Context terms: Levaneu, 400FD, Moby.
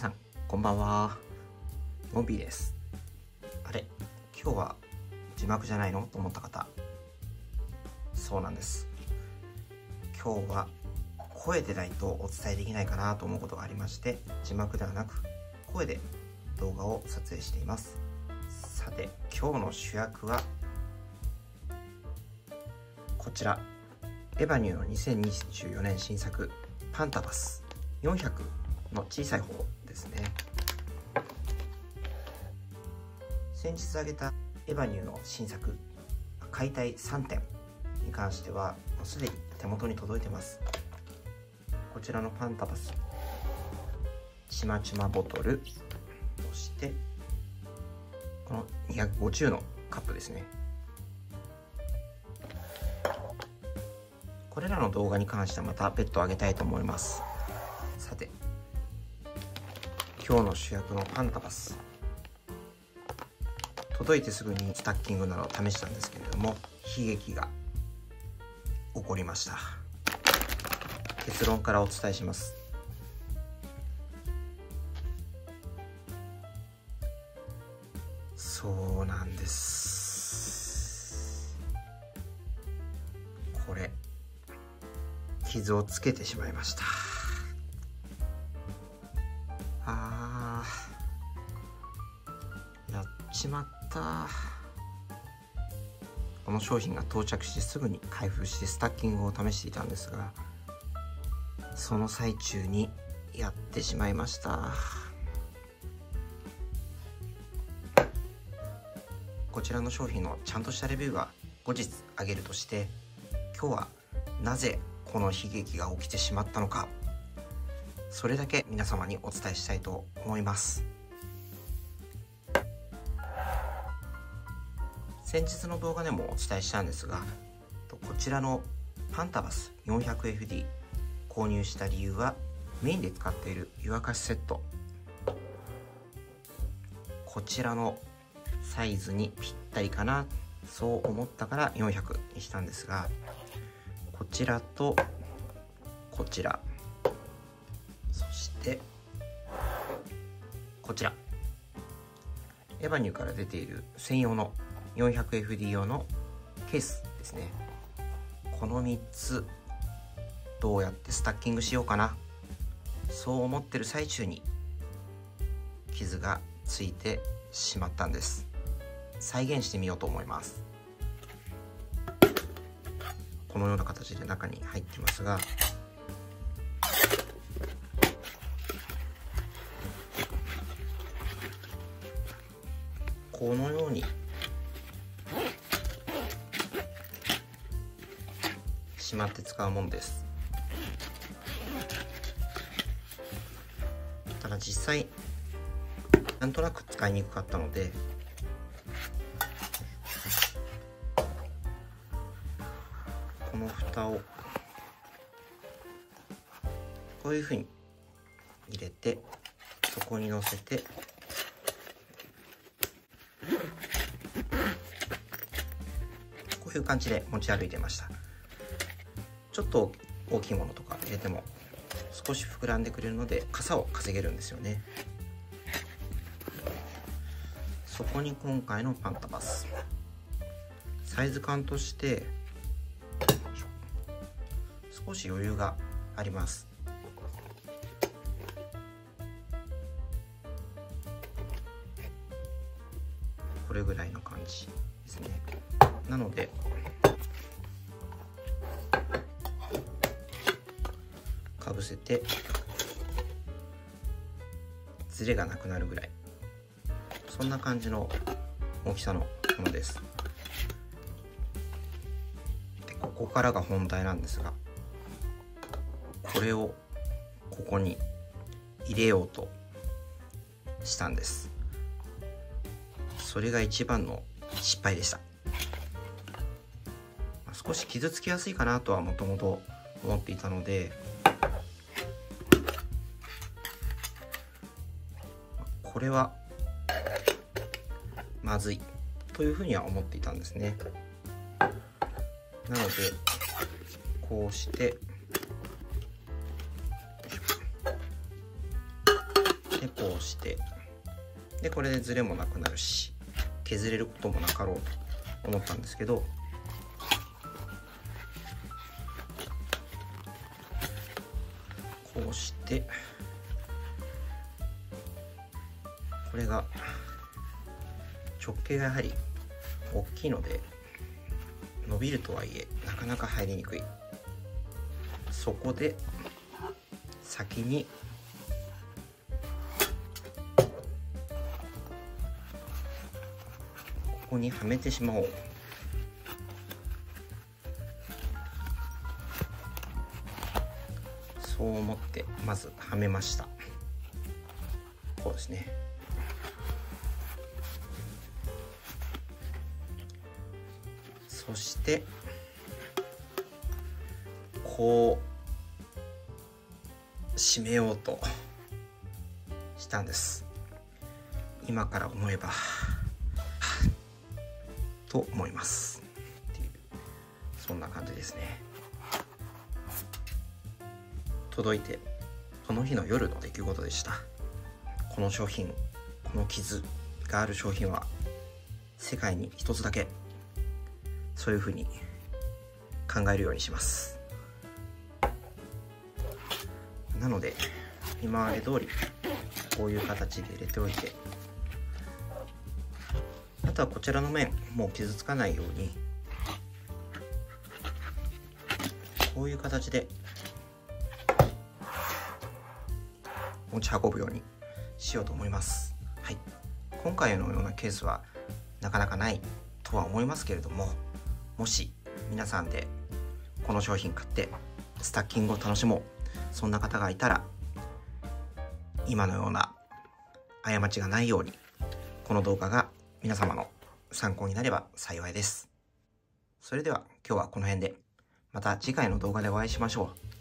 皆さんこんばんは、モビーです。あれ、今日は字幕じゃないのと思った方、そうなんです。今日は声でないとお伝えできないかなと思うことがありまして、字幕ではなく声で動画を撮影しています。さて、今日の主役はこちら、レバニューの2024年新作パンタバス400の小さい方ですね。先日挙げたレバニューの新作解体3点に関してはもうすでに手元に届いてます。こちらのパンタバス、ちまちまボトル、そしてこの250のカップですね。これらの動画に関してはまた別途上げたいと思います。さて、今日の主役のパンタバス、届いてすぐにスタッキングなどを試したんですけれども、悲劇が起こりました。結論からお伝えします。そうなんです。これ、傷をつけてしまいました。あー、やっちまった。この商品が到着してすぐに開封してスタッキングを試していたんですが、その最中にやってしまいました。こちらの商品のちゃんとしたレビューは後日あげるとして、今日はなぜこの悲劇が起きてしまったのか、それだけ皆様にお伝えしたいと思います。先日の動画でもお伝えしたんですが、こちらのパンタバス 400FD 購入した理由は、メインで使っている湯沸かしセット、こちらのサイズにぴったりかな、そう思ったから400にしたんですが、こちらとこちら、でこちら、レバニューから出ている専用の 400FD 用のケースですね。この3つどうやってスタッキングしようかな、そう思ってる最中に傷がついてしまったんです。再現してみようと思います。このような形で中に入ってますが、このようにしまって使うものです。ただ実際なんとなく使いにくかったので、この蓋をこういうふうに入れて、そこに乗せてこういう感じで持ち歩いてました。ちょっと大きいものとか入れても少し膨らんでくれるので、傘を稼げるんですよね。そこに今回のパンタバス、サイズ感として少し余裕があります。これぐらいの感じですね。なのでかぶせてずれがなくなるぐらい、そんな感じの大きさのものです。で、ここからが本題なんですが、これをここに入れようとしたんです。それが一番の失敗でした。少し傷つきやすいかなとはもともと思っていたので、これはまずいというふうには思っていたんですね。なのでこうして、で直して、でこれでズレもなくなるし削れることもなかろうと思ったんですけど、こうしてこれが直径がやはり大きいので伸びるとはいえなかなか入りにくい。そこで先にここにはめてしまおう。そう思ってまずはめました。こうですね。そしてこう締めようとしたんです。今から思えばと思いますっていう、そんな感じですね。届いてその日の夜の出来事でした。この商品、この傷がある商品は世界に一つだけ、そういうふうに考えるようにします。なので今まで通りこういう形で入れておいて、あとはこちらの面もう傷つかないようにこういう形で持ち運ぶようにしようと思います。はい、今回のようなケースはなかなかないとは思いますけれども、もし皆さんでこの商品買ってスタッキングを楽しもう、そんな方がいたら今のような過ちがないようにこの動画が皆様の参考になれば幸いです。それでは今日はこの辺で、また次回の動画でお会いしましょう。